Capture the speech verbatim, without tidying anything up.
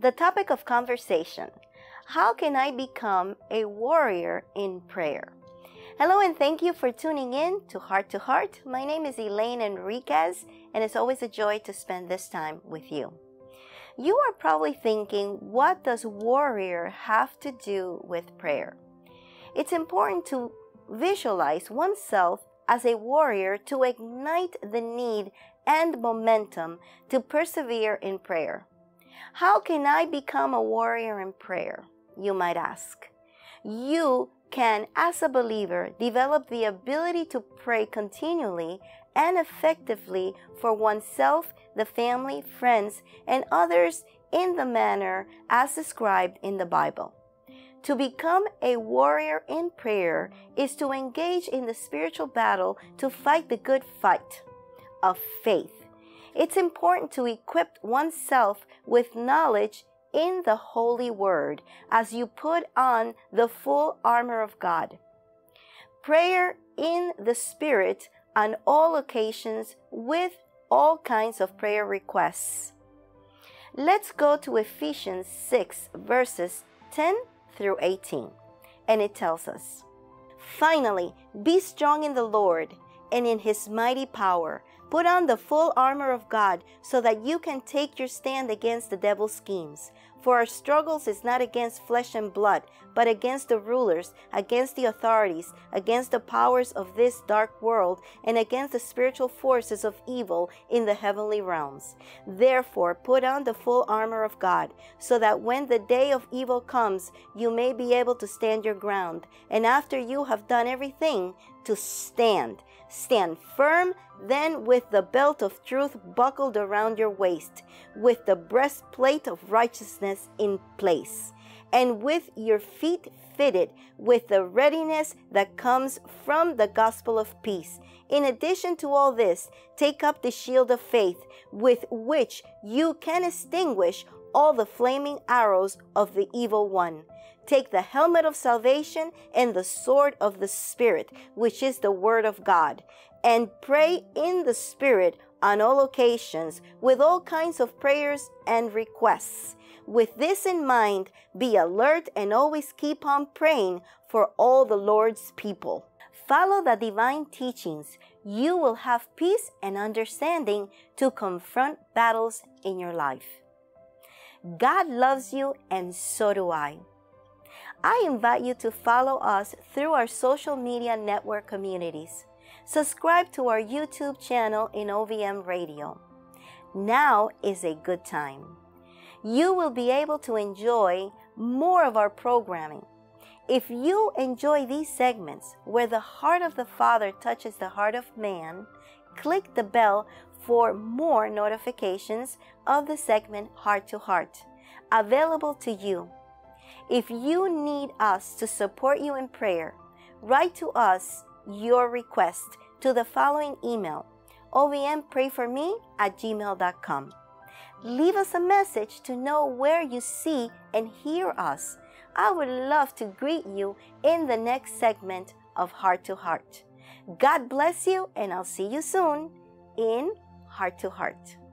The topic of conversation: how can I become a warrior in prayer? Hello and thank you for tuning in to Heart to Heart. My name is Elaine Enriquez, and it's always a joy to spend this time with you. You are probably thinking, what does warrior have to do with prayer? It's important to visualize oneself as a warrior to ignite the need and momentum to persevere in prayer. How can I become a warrior in prayer? You might ask. You can, as a believer, develop the ability to pray continually and effectively for oneself, the family, friends, and others in the manner as described in the Bible. To become a warrior in prayer is to engage in the spiritual battle to fight the good fight of faith. It's important to equip oneself with knowledge in the Holy Word as you put on the full armor of God. Prayer in the Spirit on all occasions with all kinds of prayer requests. Let's go to Ephesians six verses ten through eighteen, and it tells us, "Finally, be strong in the Lord and in His mighty power. Put on the full armor of God so that you can take your stand against the devil's schemes. For our struggles is not against flesh and blood, but against the rulers, against the authorities, against the powers of this dark world, and against the spiritual forces of evil in the heavenly realms. Therefore, put on the full armor of God, so that when the day of evil comes, you may be able to stand your ground. And after you have done everything, to stand. Stand firm, then with the belt of truth buckled around your waist, with the breastplate of righteousness in place, and with your feet fitted with the readiness that comes from the gospel of peace. In addition to all this, take up the shield of faith, with which you can extinguish all the flaming arrows of the evil one. Take the helmet of salvation and the sword of the Spirit, which is the word of God, and pray in the Spirit on all occasions with all kinds of prayers and requests. With this in mind, be alert and always keep on praying for all the Lord's people. Follow the divine teachings. You will have peace and understanding to confront battles in your life." God loves you, and so do I. I invite you to follow us through our social media network communities. Subscribe to our YouTube channel in O V M Radio. Now is a good time. You will be able to enjoy more of our programming. If you enjoy these segments where the heart of the Father touches the heart of man, click the bell for more notifications of the segment Heart to Heart, available to you. If you need us to support you in prayer, write to us your request to the following email, O V M pray for me at gmail dot com. Leave us a message to know where you see and hear us. I would love to greet you in the next segment of Heart to Heart. God bless you, and I'll see you soon in Heart to Heart.